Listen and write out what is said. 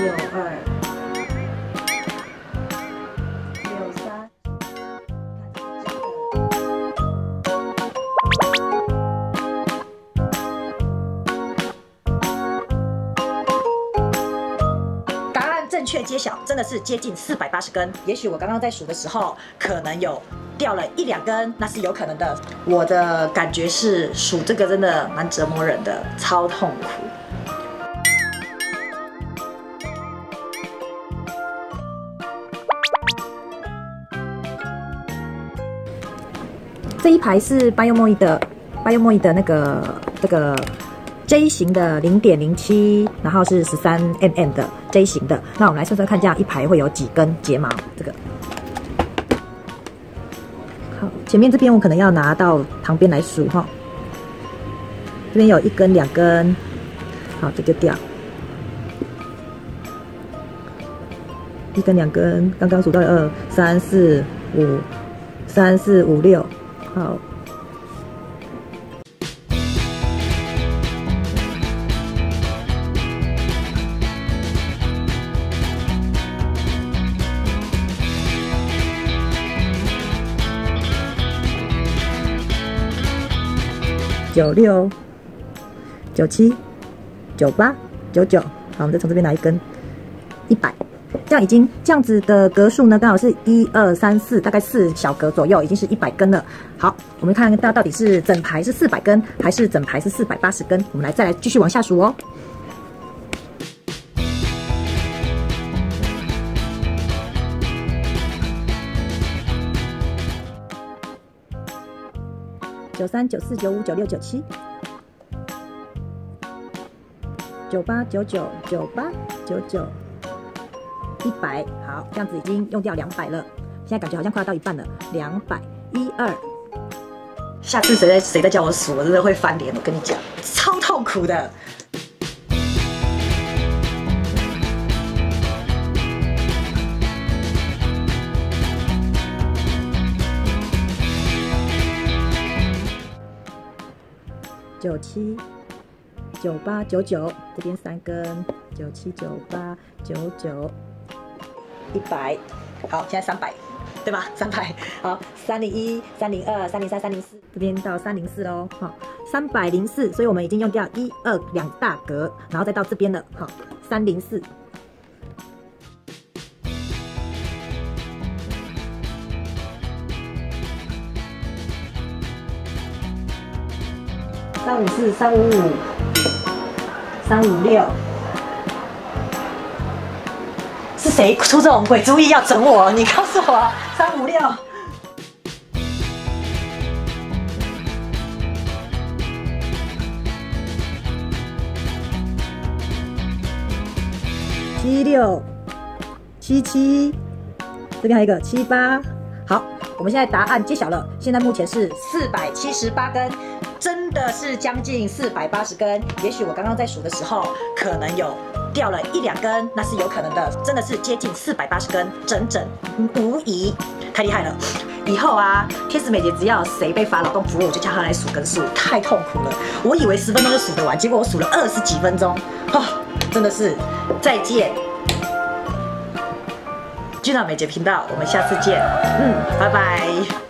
6293。答案正确揭晓，真的是接近480根。也许我刚刚在数的时候，可能有掉了1-2根，那是有可能的。我的感觉是数这个真的蛮折磨人的，超痛苦。 这一排是 BioMoe 的这个 J 型的0.07，然后是13mm 的 J 型的。那我们来算算看，这样一排会有几根睫毛？这个好，前面这边我可能要拿到旁边来数哈。这边有1根、2根，好，这就掉1根、2根。刚刚数到了3、4、5、6。 好，96、97、98、99。好，我们再从这边拿1根，100。 这样已经这样子的格数呢，刚好是1、2、3、4，大概4小格左右，已经是100根了。好，我们看它到底是整排是400根，还是整排是480根？我们再来继续往下数哦。93、94、95、96、97、98、99、98、99。 100，好，这样子已经用掉200了，现在感觉好像快要到一半了。200、1、2，下次谁再叫我数，我真的会翻脸，我跟你讲，超痛苦的。97、98、99，这边3根，97、98、99。 100，好，现在300，对吧？300，好，301、302、303、304，这边到304喽，好，304，所以我们已经用掉1、2两大格，然后再到这边了，好，304，354、355、356。 谁出这种鬼主意要整我？你告诉我，356。76、77，这边还有一个78。好，我们现在答案揭晓了，现在目前是478根，真的是将近480根。也许我刚刚在数的时候，可能有 掉了1-2根，那是有可能的，真的是接近480根，整无疑，太厉害了！以后啊，天使美姐只要谁被罚劳动服务，我就叫她来数根数，太痛苦了。我以为10分钟就数得完，结果我数了20几分钟，哦，真的是再见！俊朗美姐频道，我们下次见，拜拜。